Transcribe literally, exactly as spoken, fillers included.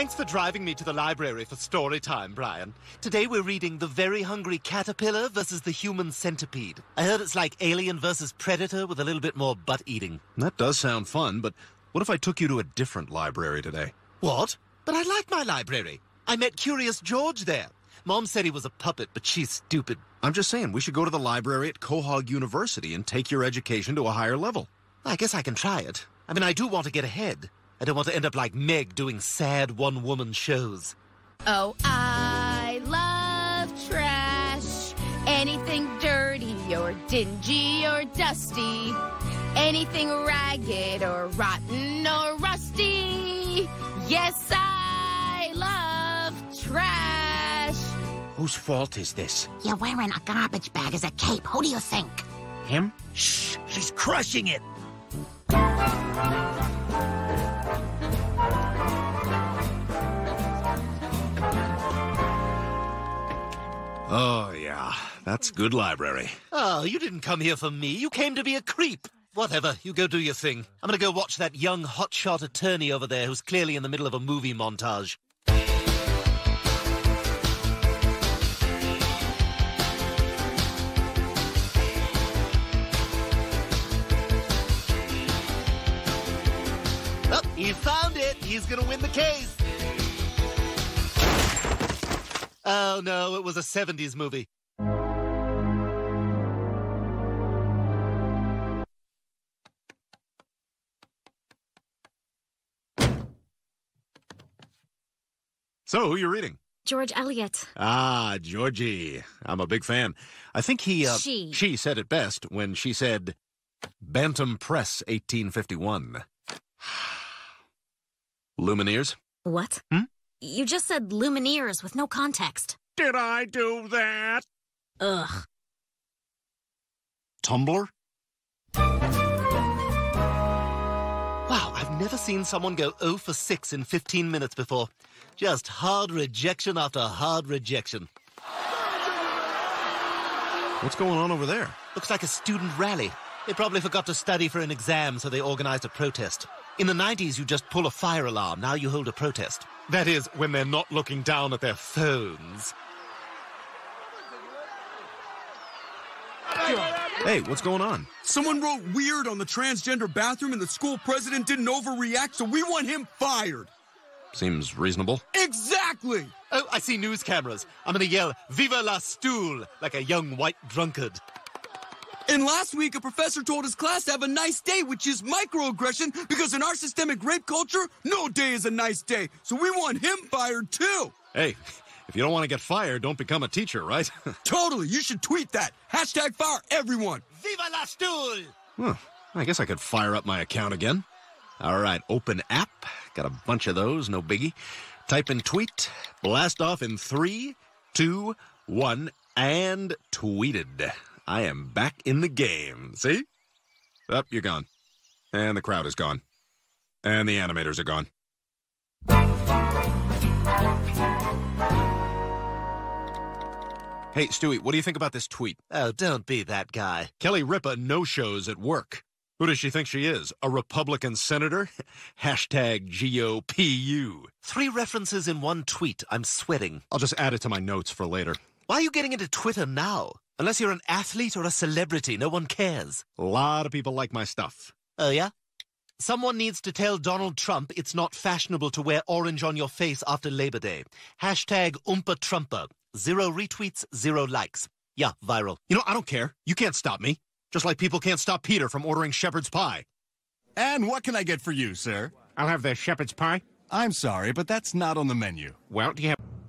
Thanks for driving me to the library for story time, Brian. Today we're reading The Very Hungry Caterpillar versus the Human Centipede. I heard it's like Alien versus Predator with a little bit more butt-eating. That does sound fun, but what if I took you to a different library today? What? But I like my library. I met Curious George there. Mom said he was a puppet, but she's stupid. I'm just saying, we should go to the library at Quahog University and take your education to a higher level. I guess I can try it. I mean, I do want to get ahead. I don't want to end up like Meg doing sad one-woman shows. Oh, I love trash. Anything dirty or dingy or dusty. Anything ragged or rotten or rusty. Yes, I love trash. Whose fault is this? You're wearing a garbage bag as a cape. Who do you think? Him? Shh, she's crushing it. Oh, yeah. That's good library. Oh, you didn't come here for me. You came to be a creep. Whatever. You go do your thing. I'm gonna go watch that young hotshot attorney over there who's clearly in the middle of a movie montage. Oh, he found it. He's gonna win the case. Oh, no, it was a seventies movie. So, who are you reading? George Eliot. Ah, Georgie. I'm a big fan. I think he... Uh, she. She said it best when she said, Bantam Press, eighteen fifty-one. Lumineers? What? Hmm? You just said Lumineers with no context. Did I do that? Ugh. Tumblr? Wow, I've never seen someone go oh for six in fifteen minutes before. Just hard rejection after hard rejection. What's going on over there? Looks like a student rally. They probably forgot to study for an exam, so they organized a protest. In the nineties, you just pull a fire alarm. Now you hold a protest. That is, when they're not looking down at their phones. Hey, what's going on? Someone wrote weird on the transgender bathroom and the school president didn't overreact, so we want him fired. Seems reasonable. Exactly! Oh, I see news cameras. I'm gonna yell, Viva la stool, like a young white drunkard. And last week, a professor told his class to have a nice day, which is microaggression, because in our systemic rape culture, no day is a nice day. So we want him fired, too. Hey, if you don't want to get fired, don't become a teacher, right? Totally. You should tweet that. Hashtag fire everyone. Viva la stool! Huh. I guess I could fire up my account again. All right, open app. Got a bunch of those, no biggie. Type in tweet. Blast off in three, two, one, and tweeted. I am back in the game. See? Up, oh, you're gone. And the crowd is gone. And the animators are gone. Hey, Stewie, what do you think about this tweet? Oh, don't be that guy. Kelly Ripa no-shows at work. Who does she think she is? A Republican senator? Hashtag G O P U. Three references in one tweet. I'm sweating. I'll just add it to my notes for later. Why are you getting into Twitter now? Unless you're an athlete or a celebrity, no one cares. A lot of people like my stuff. Oh, yeah? Someone needs to tell Donald Trump it's not fashionable to wear orange on your face after Labor Day. Hashtag Oompa Trumpa. Zero retweets, zero likes. Yeah, viral. You know, I don't care. You can't stop me. Just like people can't stop Peter from ordering shepherd's pie. And what can I get for you, sir? I'll have the shepherd's pie. I'm sorry, but that's not on the menu. Well, do you have...